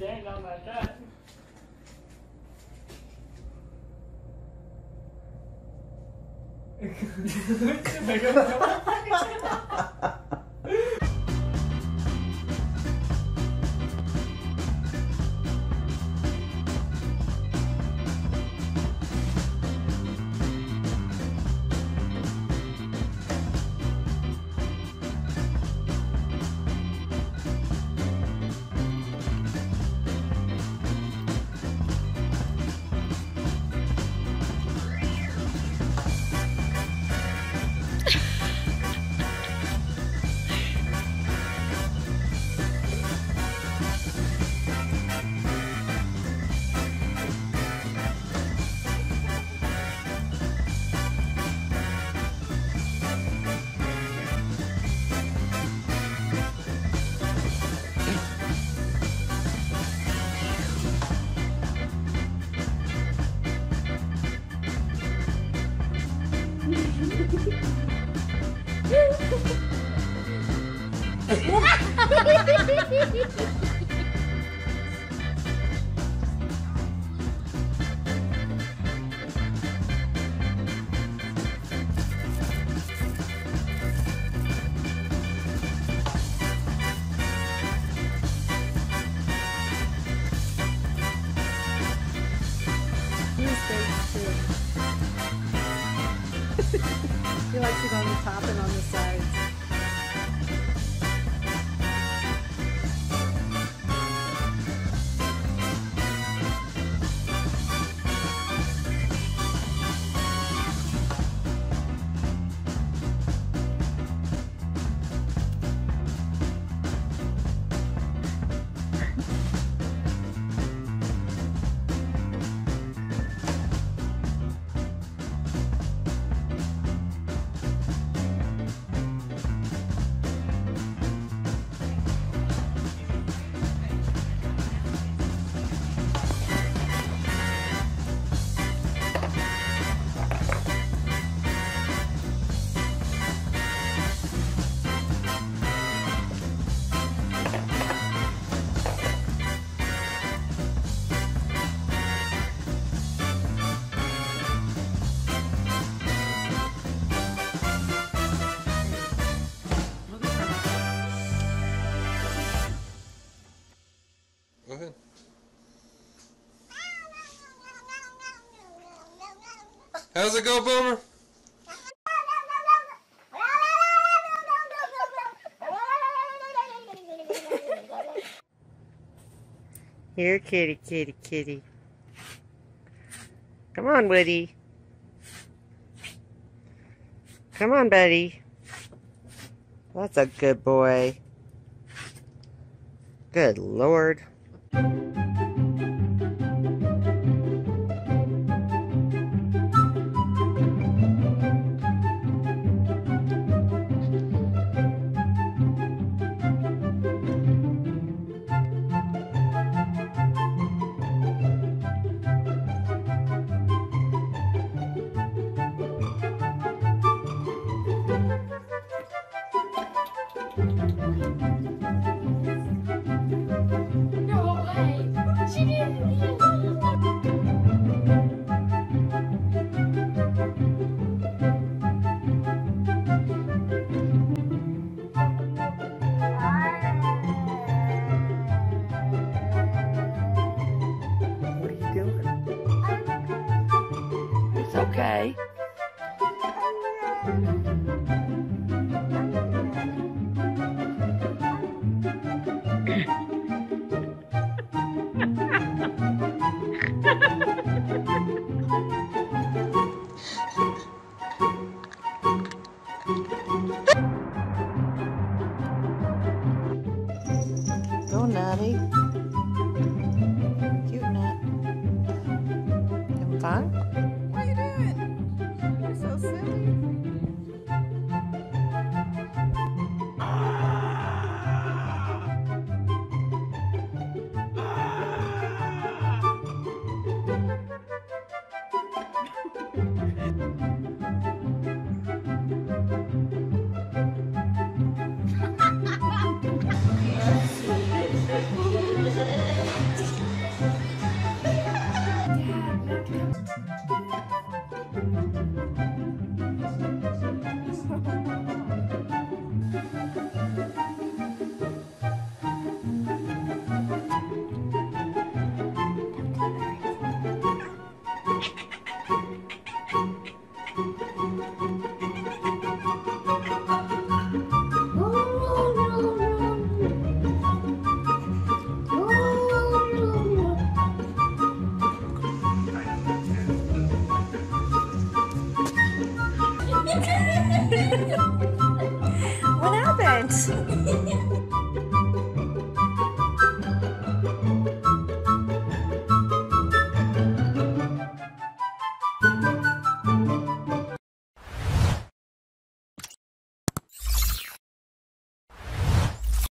stand on my back. He likes it on the top and on the sides. How's it go, Boomer? Here, kitty, kitty, kitty. Come on, Woody. Come on, buddy. That's a good boy. Good Lord. Okay. Go, Natty.